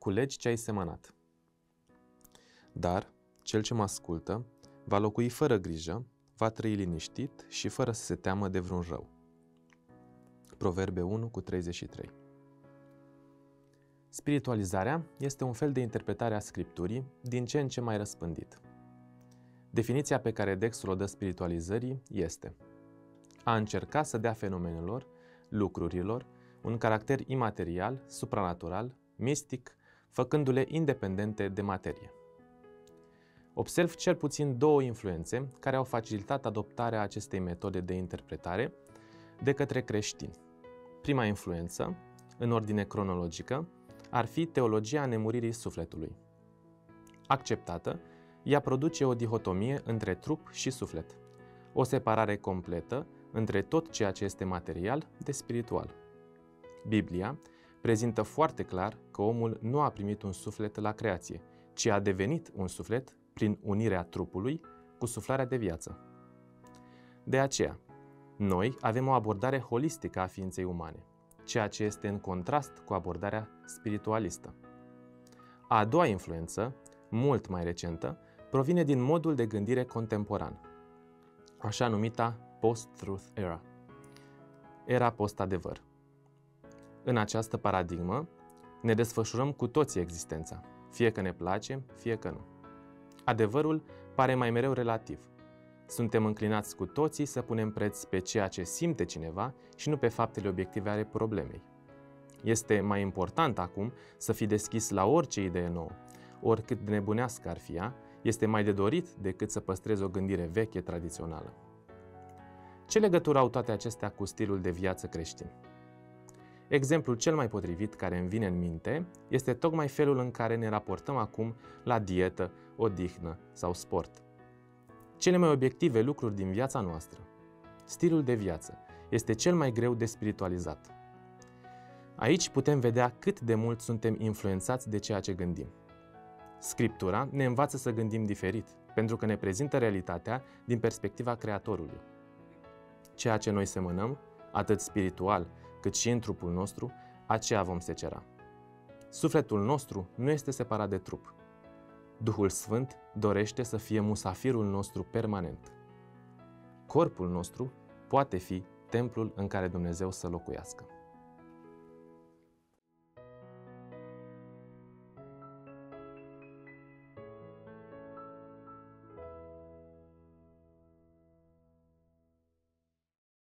culegi ce ai semănat. Dar cel ce mă ascultă va locui fără grijă, va trăi liniștit și fără să se teamă de vreun rău. Proverbe 1:33. Spiritualizarea este un fel de interpretare a Scripturii, din ce în ce mai răspândit. Definiția pe care Dexul o dă spiritualizării este: a încerca să dea fenomenelor, lucrurilor, un caracter imaterial, supranatural, mistic, făcându-le independente de materie. Observ cel puțin două influențe care au facilitat adoptarea acestei metode de interpretare de către creștini. Prima influență, în ordine cronologică, ar fi teologia nemuririi sufletului. Acceptată, ea produce o dihotomie între trup și suflet, o separare completă între tot ceea ce este material de spiritual. Biblia prezintă foarte clar că omul nu a primit un suflet la creație, ci a devenit un suflet prin unirea trupului cu suflarea de viață. De aceea, noi avem o abordare holistică a ființei umane, ceea ce este în contrast cu abordarea spiritualistă. A doua influență, mult mai recentă, provine din modul de gândire contemporan, așa numita post-truth era, era post-adevăr. În această paradigmă ne desfășurăm cu toții existența, fie că ne place, fie că nu. Adevărul pare mai mereu relativ. Suntem înclinați cu toții să punem preț pe ceea ce simte cineva și nu pe faptele obiective ale problemei. Este mai important acum să fii deschis la orice idee nouă, oricât de nebunească ar fi ea, este mai de dorit decât să păstrezi o gândire veche tradițională. Ce legătură au toate acestea cu stilul de viață creștin? Exemplul cel mai potrivit care îmi vine în minte este tocmai felul în care ne raportăm acum la dietă, odihnă sau sport. Cele mai obiective lucruri din viața noastră, stilul de viață, este cel mai greu de spiritualizat. Aici putem vedea cât de mult suntem influențați de ceea ce gândim. Scriptura ne învață să gândim diferit, pentru că ne prezintă realitatea din perspectiva Creatorului. Ceea ce noi semănăm, atât spiritual, cât și în trupul nostru, aceea vom secera. Sufletul nostru nu este separat de trup. Duhul Sfânt dorește să fie musafirul nostru permanent. Corpul nostru poate fi templul în care Dumnezeu să locuiască.